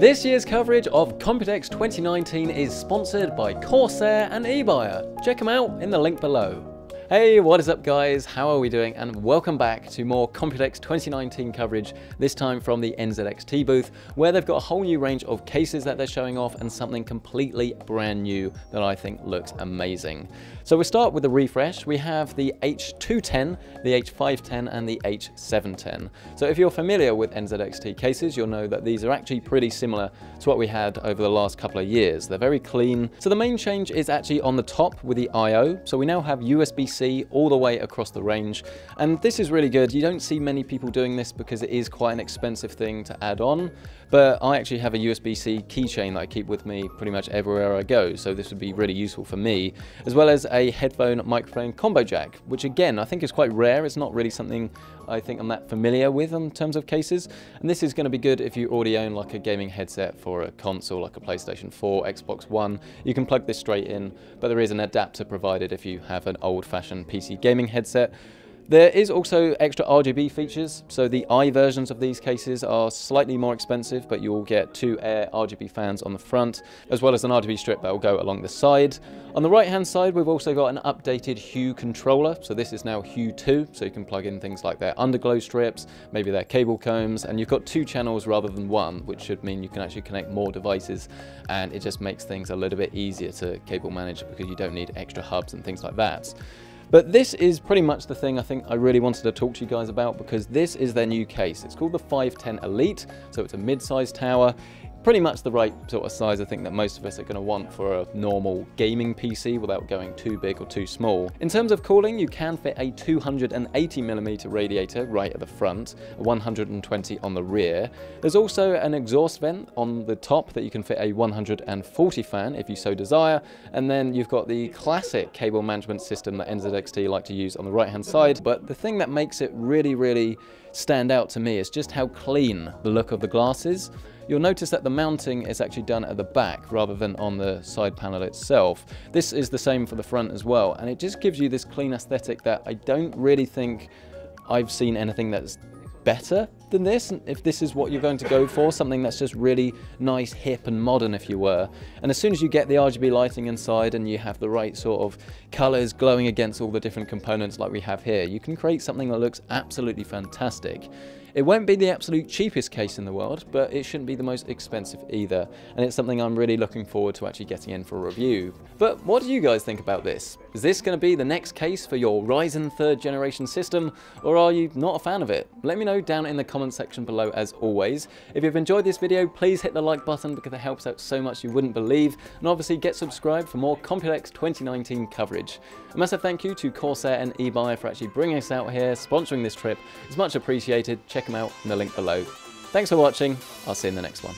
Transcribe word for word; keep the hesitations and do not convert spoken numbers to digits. This year's coverage of Computex twenty nineteen is sponsored by Corsair and eBuyer. Check them out in the link below. Hey, what is up guys? How are we doing? And welcome back to more Computex twenty nineteen coverage, this time from the N Z X T booth, where they've got a whole new range of cases that they're showing off and something completely brand new that I think looks amazing. So we start with a refresh. We have the H two ten, the H five ten and the H seven ten. So if you're familiar with N Z X T cases, you'll know that these are actually pretty similar to what we had over the last couple of years. They're very clean. So the main change is actually on the top with the I O. So we now have U S B C all the way across the range, and this is really good. You don't see many people doing this because it is quite an expensive thing to add on, but I actually have a U S B C keychain that I keep with me pretty much everywhere I go, so this would be really useful for me, as well as a headphone microphone combo jack, which again I think is quite rare. It's not really something I think I'm that familiar with in terms of cases, and this is going to be good if you already own like a gaming headset for a console like a PlayStation four, Xbox One. You can plug this straight in, but there is an adapter provided if you have an old-fashioned P C gaming headset. There is also extra R G B features, so the I versions of these cases are slightly more expensive, but you'll get two air R G B fans on the front, as well as an R G B strip that will go along the side. On the right hand side, we've also got an updated Hue controller, so this is now Hue two, so you can plug in things like their underglow strips, maybe their cable combs, and you've got two channels rather than one, which should mean you can actually connect more devices, and it just makes things a little bit easier to cable manage because you don't need extra hubs and things like that. But this is pretty much the thing I think I really wanted to talk to you guys about, because this is their new case. It's called the H five ten Elite, so it's a mid-sized tower. Pretty much the right sort of size I think that most of us are going to want for a normal gaming P C without going too big or too small. In terms of cooling, you can fit a two hundred eighty millimeter radiator right at the front, one hundred twenty on the rear. There's also an exhaust vent on the top that you can fit a one hundred forty fan if you so desire, and then you've got the classic cable management system that N Z X T like to use on the right hand side. But the thing that makes it really really stand out to me is just how clean the look of the glass is. You'll notice that the mounting is actually done at the back rather than on the side panel itself. This is the same for the front as well, and it just gives you this clean aesthetic that I don't really think I've seen anything that's better than this, if this is what you're going to go for, something that's just really nice, hip and modern if you were. And as soon as you get the R G B lighting inside and you have the right sort of colors glowing against all the different components like we have here, you can create something that looks absolutely fantastic. It won't be the absolute cheapest case in the world, but it shouldn't be the most expensive either, and it's something I'm really looking forward to actually getting in for a review. But what do you guys think about this? Is this going to be the next case for your Ryzen third generation system, or are you not a fan of it? Let me know down in the comment section below as always. If you've enjoyed this video, please hit the like button because it helps out so much you wouldn't believe, and obviously get subscribed for more Computex twenty nineteen coverage. A massive thank you to Corsair and eBuyer for actually bringing us out here, sponsoring this trip. It's much appreciated. Check them out in the link below. Thanks for watching. I'll see you in the next one.